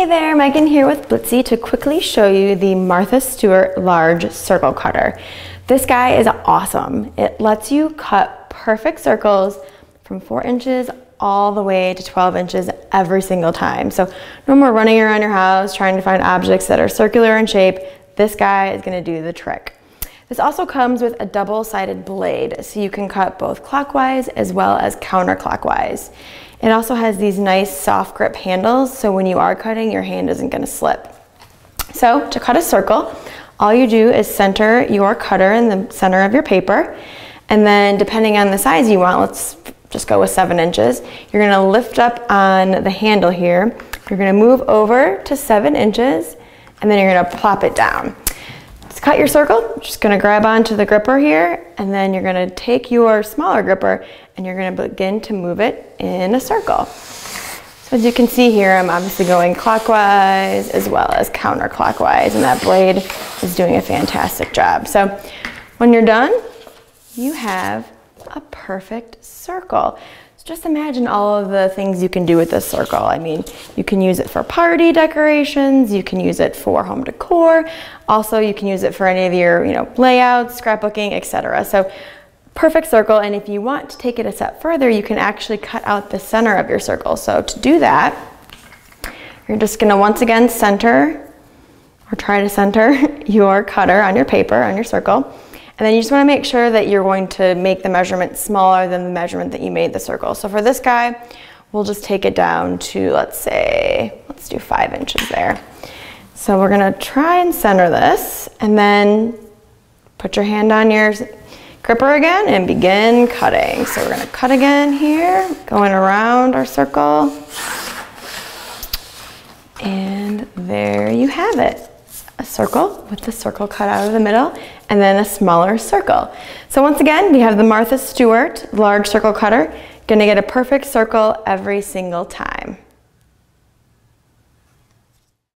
Hey there, Megan here with Blitsy to quickly show you the Martha Stewart large circle cutter. This guy is awesome. It lets you cut perfect circles from 4 inches all the way to 12 inches every single time. So no more running around your house trying to find objects that are circular in shape. This guy is going to do the trick. This also comes with a double-sided blade, so you can cut both clockwise as well as counterclockwise. It also has these nice soft grip handles, so when you are cutting, your hand isn't going to slip. So to cut a circle, all you do is center your cutter in the center of your paper, and then depending on the size you want, let's just go with 7 inches, you're going to lift up on the handle here, you're going to move over to 7 inches, and then you're going to plop it down. To cut your circle, just going to grab onto the gripper here, and then you're going to take your smaller gripper and you're going to begin to move it in a circle. So as you can see here, I'm obviously going clockwise as well as counterclockwise, and that blade is doing a fantastic job. So when you're done, you have a perfect circle. So just imagine all of the things you can do with this circle. I mean, you can use it for party decorations, you can use it for home decor, also you can use it for any of your layouts, scrapbooking, etc. So perfect circle, and if you want to take it a step further, you can actually cut out the center of your circle. So to do that, you're just going to once again center, or try to center, your cutter on your paper, on your circle. And then you just want to make sure that you're going to make the measurement smaller than the measurement that you made the circle. So for this guy, we'll just take it down to, let's do 5 inches there. So we're going to try and center this, and then put your hand on your gripper again and begin cutting. So we're going to cut again here, going around our circle. And there you have it. A circle with the circle cut out of the middle, and then a smaller circle. So once again, we have the Martha Stewart large circle cutter. Gonna get a perfect circle every single time.